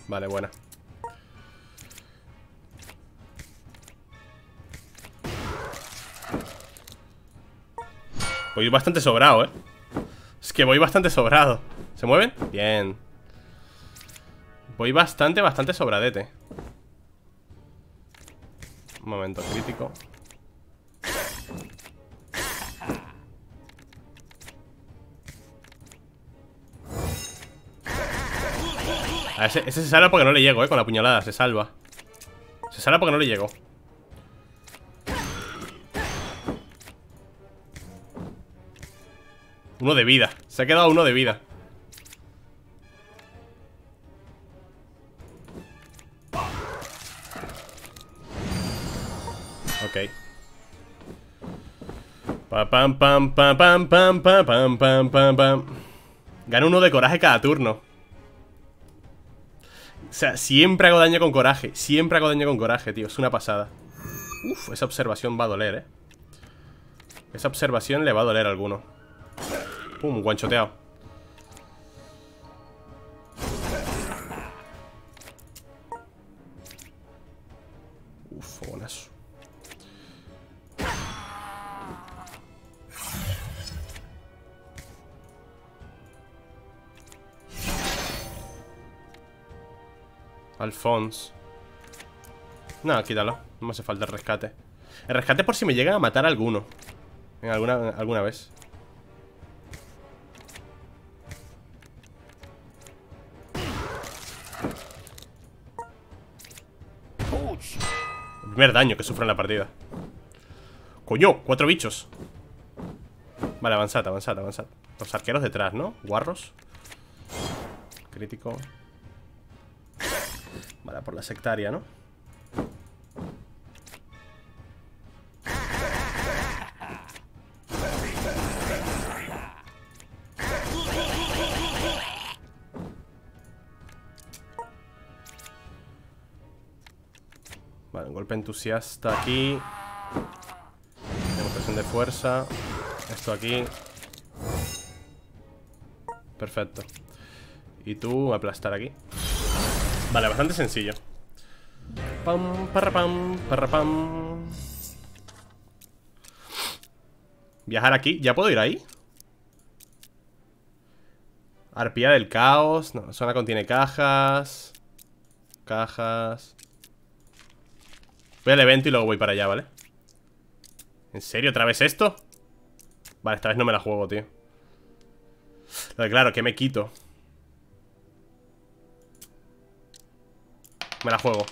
Vale, buena. Voy bastante sobrado, eh. Es que voy bastante sobrado. ¿Se mueven? Bien. Voy bastante, bastante sobradete. Un momento, crítico. A ese, ese se salva porque no le llego, eh. Con la puñalada, se salva. Se salva porque no le llego. Uno de vida, se ha quedado uno de vida. pam, pam, pam, pam, pam, pam, pam, pam, pam, pam. Gano uno de coraje cada turno. O sea, siempre hago daño con coraje. Siempre hago daño con coraje, tío. Es una pasada. Uf, esa observación va a doler, eh. Esa observación le va a doler a alguno. Pum, guanchoteado. Uf, fogonazo. Alphonse. No, quítalo. No me hace falta el rescate. El rescate por si me llegan a matar a alguno. En alguna, alguna vez. El primer daño que sufro en la partida. Coño, cuatro bichos. Vale, avanzad, avanzad, avanzad. Los arqueros detrás, ¿no? Guarros. Crítico. Vale, por la sectaria, ¿no? Vale, un golpe entusiasta aquí. Demostración de fuerza. Esto aquí. Perfecto. Y tú, aplastar aquí. Vale, bastante sencillo. Pam, parra, pam, parra, pam. Viajar aquí. ¿Ya puedo ir ahí? Arpía del caos. No, la zona contiene cajas. Cajas. Voy al evento y luego voy para allá, ¿vale? ¿En serio? ¿Otra vez esto? Vale, esta vez no me la juego, tío. Pero claro, que me quito. Me la juego.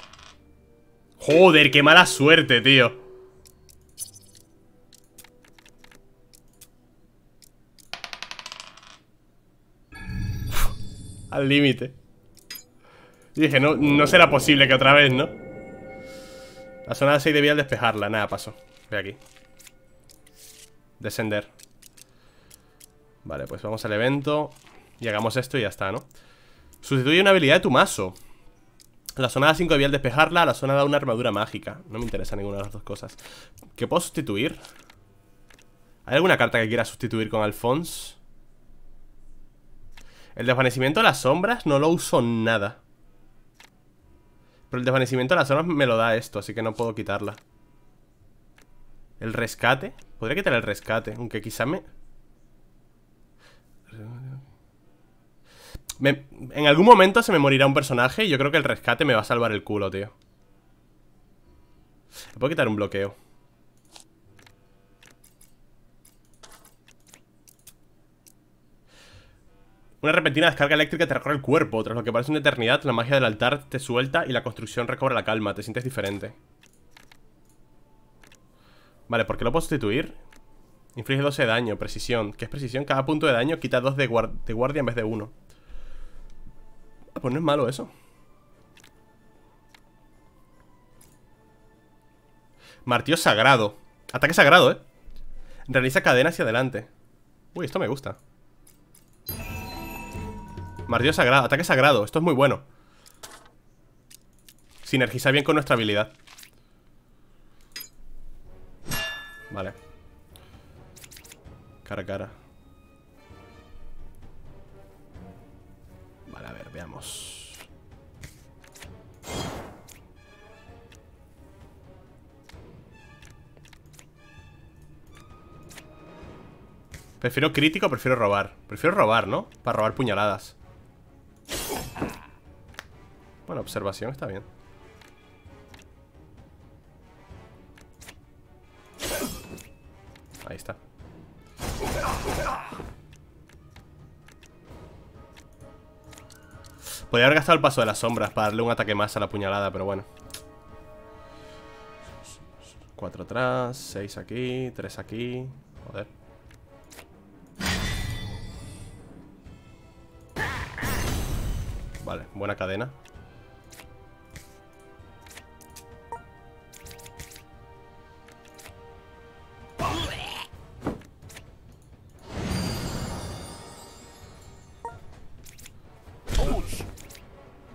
Joder, qué mala suerte, tío. Uf, al límite. Dije, no, no será posible que otra vez, ¿no? La zona de seis debía despejarla. Nada, paso. Voy aquí. Descender. Vale, pues vamos al evento. Y hagamos esto y ya está, ¿no? Sustituye una habilidad de tu mazo. La zona de cinco debía despejarla. La zona da una armadura mágica. No me interesa ninguna de las dos cosas. ¿Qué puedo sustituir? ¿Hay alguna carta que quiera sustituir con Alphonse? El desvanecimiento de las sombras no lo uso nada. Pero el desvanecimiento de las sombras me lo da esto, así que no puedo quitarla. ¿El rescate? Podría quitar el rescate, aunque quizá me... Me, en algún momento se me morirá un personaje y yo creo que el rescate me va a salvar el culo, tío. Le puedo quitar un bloqueo. Una repentina descarga eléctrica te recorre el cuerpo. Tras lo que parece una eternidad, la magia del altar te suelta y la construcción recobra la calma. Te sientes diferente. Vale, ¿por qué lo puedo sustituir? Inflige doce de daño, precisión. ¿Qué es precisión? Cada punto de daño quita dos de, guard de guardia en vez de uno. Pues no es malo eso. Martillo sagrado. Ataque sagrado, eh. Realiza cadena hacia adelante. Uy, esto me gusta. Martillo sagrado, ataque sagrado. Esto es muy bueno. Sinergiza bien con nuestra habilidad. Vale. Cara a cara. Vale, a ver, veamos. Prefiero crítico o prefiero robar. Prefiero robar, ¿no? Para robar puñaladas. Bueno, observación está bien. Ahí está. Podría haber gastado el paso de las sombras para darle un ataque más a la puñalada, pero bueno. Cuatro atrás, seis aquí, tres aquí. Joder. Vale, buena cadena.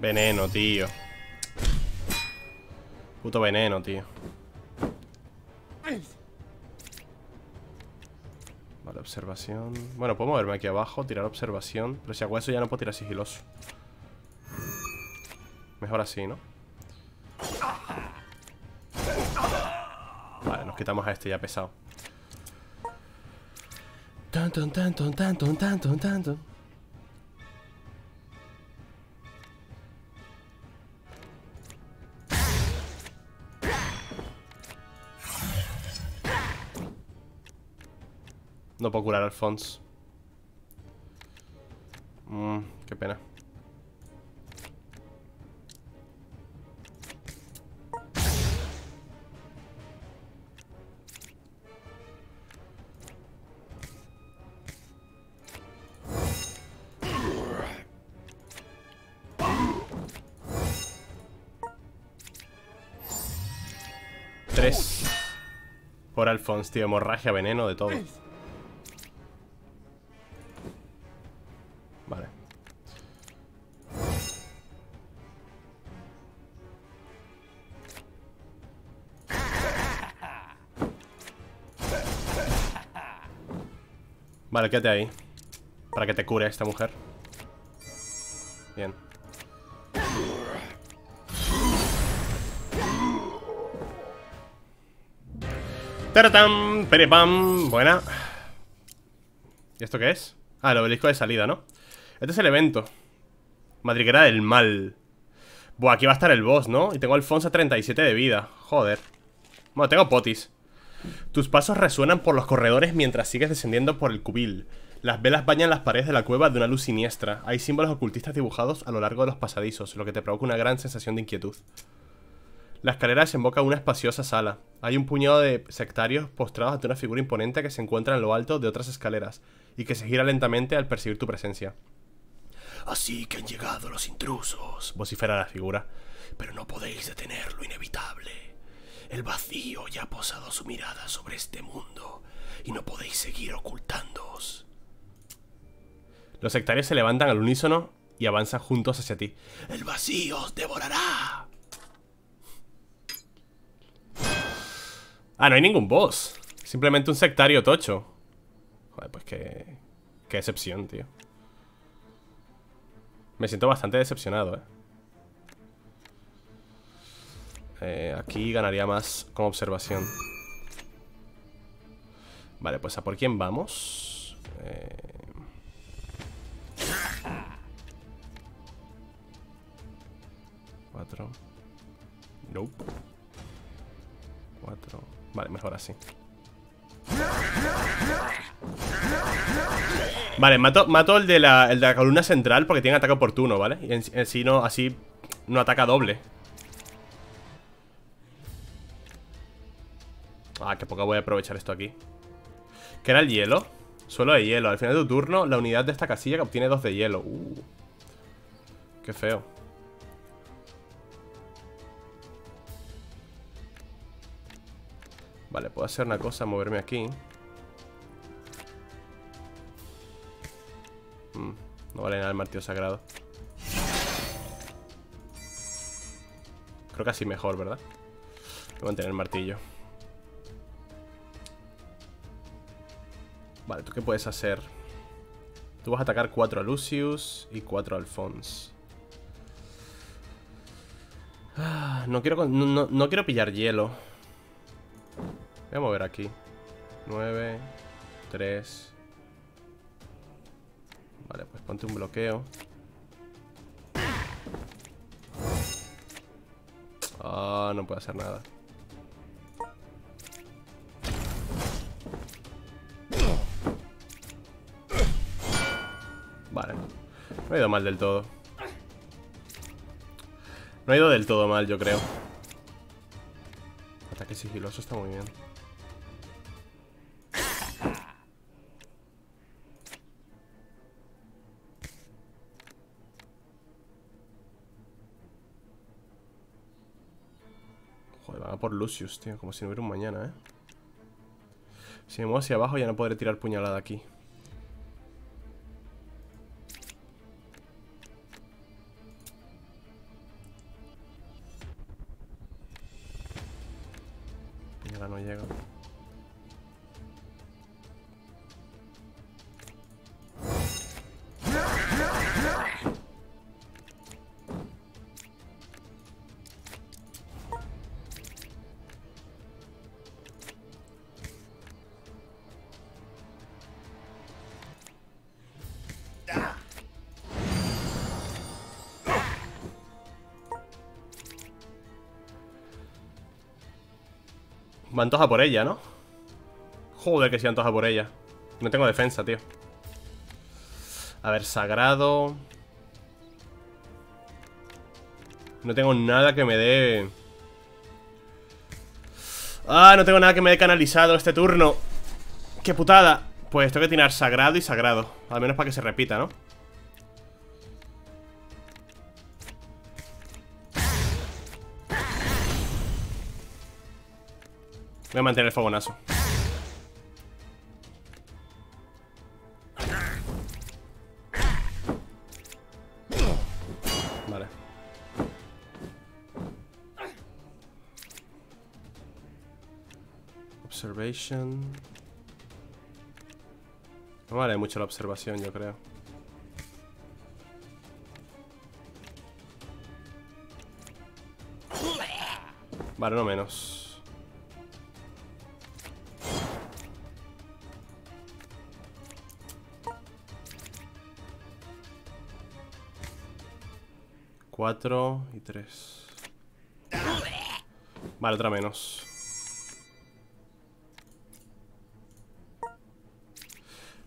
Veneno, tío. Puto veneno, tío. Vale, observación. Bueno, puedo moverme aquí abajo, tirar observación. Pero si hago eso ya no puedo tirar sigiloso. Mejor así, ¿no? Vale, nos quitamos a este ya pesado. Tanto, tanto, tanto, tanto, tanto. No puedo curar a Alphonse. Mm, qué pena. Tres. Por Alphonse, tío. Hemorragia, veneno, de todo. Vale, quédate ahí para que te cure esta mujer. Bien. ¡Taratán! ¡Perepam! Buena. ¿Y esto qué es? Ah, el obelisco de salida, ¿no? Este es el evento. Madriguera del mal. Buah, aquí va a estar el boss, ¿no? Y tengo a Alphonse a treinta y siete de vida. Joder. Bueno, tengo potis. Tus pasos resuenan por los corredores mientras sigues descendiendo por el cubil. Las velas bañan las paredes de la cueva de una luz siniestra. Hay símbolos ocultistas dibujados a lo largo de los pasadizos, lo que te provoca una gran sensación de inquietud. La escalera desemboca en una espaciosa sala. Hay un puñado de sectarios postrados ante una figura imponente que se encuentra en lo alto de otras escaleras y que se gira lentamente al percibir tu presencia. Así que han llegado los intrusos, vocifera la figura, pero no podéis detener lo inevitable. El vacío ya ha posado su mirada sobre este mundo y no podéis seguir ocultándoos. Los sectarios se levantan al unísono y avanzan juntos hacia ti. ¡El vacío os devorará! Ah, no hay ningún boss. Simplemente un sectario tocho. Joder, pues qué... qué decepción, tío. Me siento bastante decepcionado, eh. Eh, aquí ganaría más con observación. Vale, pues a por quién vamos. Eh... Cuatro. Nope. Cuatro. Vale, mejor así. Vale, mato, mato el de la, el de la columna central porque tiene ataque oportuno, ¿vale? Y en, en sí no, así no ataca doble. Ah, qué poco voy a aprovechar esto aquí. ¿Qué era el hielo? Suelo de hielo. Al final de tu turno, la unidad de esta casilla que obtiene dos de hielo. Uh, qué feo. Vale, puedo hacer una cosa, moverme aquí. Mm, no vale nada el martillo sagrado. Creo que así mejor, ¿verdad? Voy a mantener el martillo. Vale, ¿tú qué puedes hacer? Tú vas a atacar cuatro a Lucius y cuatro a Alphonse. Ah, no quiero, no, no, no quiero pillar hielo. Voy a mover aquí. nueve, tres. Vale, pues ponte un bloqueo. Ah, no puedo hacer nada. Vale, no ha ido mal del todo. No ha ido del todo mal, yo creo. Ataque sigiloso está muy bien. Joder, van a por Lucius, tío. Como si no hubiera un mañana, eh. Si me muevo hacia abajo ya no podré tirar puñalada aquí. Me antoja por ella, ¿no? Joder, que se antoja por ella. No tengo defensa, tío. A ver, sagrado. No tengo nada que me dé... Ah, no tengo nada que me dé canalizado este turno. ¡Qué putada! Pues tengo que tirar sagrado y sagrado. Al menos para que se repita, ¿no? Voy a mantener el fogonazo. Vale. Observation. No vale mucho la observación, yo creo. Vale, no menos. Cuatro y tres. Vale, otra menos.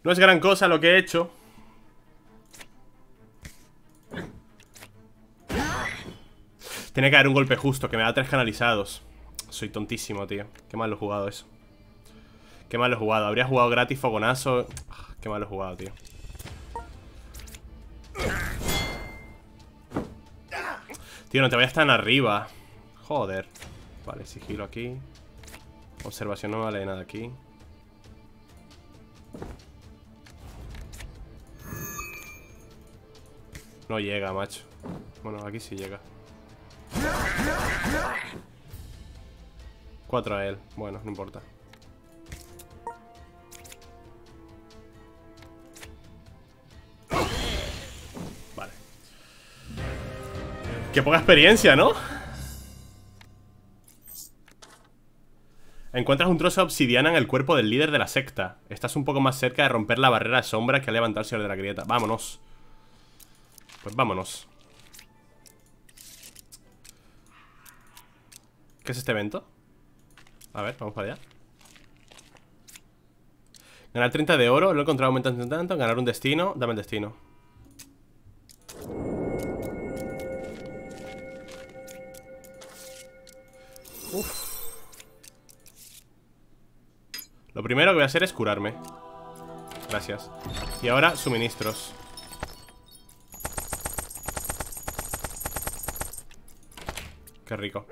No es gran cosa lo que he hecho. Tiene que haber un golpe justo, que me da tres canalizados. Soy tontísimo, tío. Qué mal lo he jugado eso. Qué mal lo he jugado. Habría jugado gratis fogonazo. Qué mal lo he jugado, tío. Tío, no te vayas tan arriba. Joder. Vale, sigilo aquí. Observación no vale nada aquí. No llega, macho. Bueno, aquí sí llega. Cuatro a él. Bueno, no importa. Qué poca experiencia, ¿no? Encuentras un trozo de obsidiana en el cuerpo del líder de la secta. Estás un poco más cerca de romper la barrera de sombra que al levantarse sobre la grieta. Vámonos. Pues vámonos. ¿Qué es este evento? A ver, vamos para allá. Ganar treinta de oro, lo he encontrado aumentando en tanto. Ganar un destino, dame el destino. Uf. Lo primero que voy a hacer es curarme. Gracias. Y ahora suministros. Qué rico.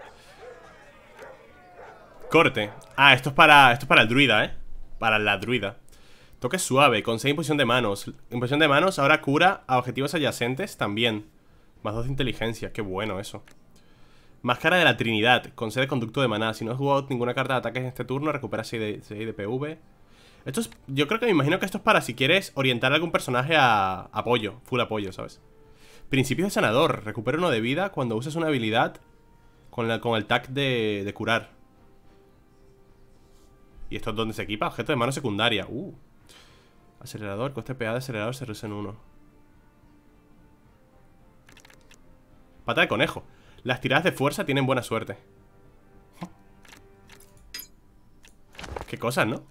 Corte. Ah, esto es para, esto es para el druida, eh. Para la druida. Toque suave, conseguí impulsión de manos. Impulsión de manos, ahora cura a objetivos adyacentes también. Más dos de inteligencia, qué bueno eso. Máscara de la Trinidad, concede conducto de maná. Si no has jugado ninguna carta de ataques en este turno, recupera seis de, seis de P V. Esto es, yo creo que me imagino que esto es para si quieres orientar a algún personaje a apoyo, full apoyo, ¿sabes? Principio de sanador, recupera uno de vida cuando uses una habilidad con, la, con el tag de, de curar. ¿Y esto es donde se equipa? Objeto de mano secundaria. Uh. Acelerador, coste P A de acelerador se reduce en uno. Pata de conejo. Las tiradas de fuerza tienen buena suerte. Qué cosas, ¿no?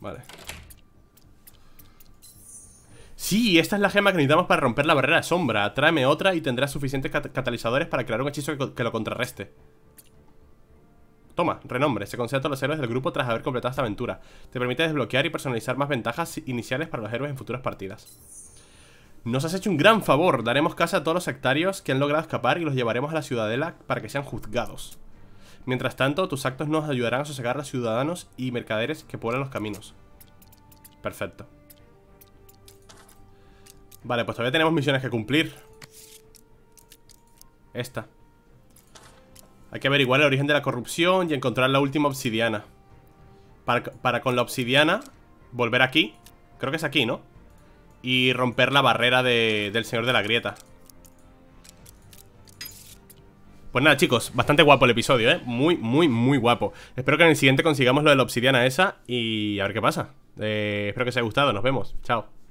Vale. Sí, esta es la gema que necesitamos para romper la barrera de sombra. Tráeme otra y tendrás suficientes cat- catalizadores para crear un hechizo que, que lo contrarreste. Toma, renombre, se concede a todos los héroes del grupo tras haber completado esta aventura. Te permite desbloquear y personalizar más ventajas iniciales para los héroes en futuras partidas. Nos has hecho un gran favor. Daremos casa a todos los sectarios que han logrado escapar y los llevaremos a la ciudadela para que sean juzgados. Mientras tanto, tus actos nos ayudarán a sosegar a los ciudadanos y mercaderes que pueblan los caminos. Perfecto. Vale, pues todavía tenemos misiones que cumplir. Esta. Hay que averiguar el origen de la corrupción y encontrar la última obsidiana. Para, para con la obsidiana volver aquí. Creo que es aquí, ¿no? Y romper la barrera de, del señor de la grieta. Pues nada, chicos, bastante guapo el episodio, ¿eh? Muy, muy, muy guapo. Espero que en el siguiente consigamos lo de la obsidiana esa. Y a ver qué pasa. eh, Espero que os haya gustado, nos vemos, chao.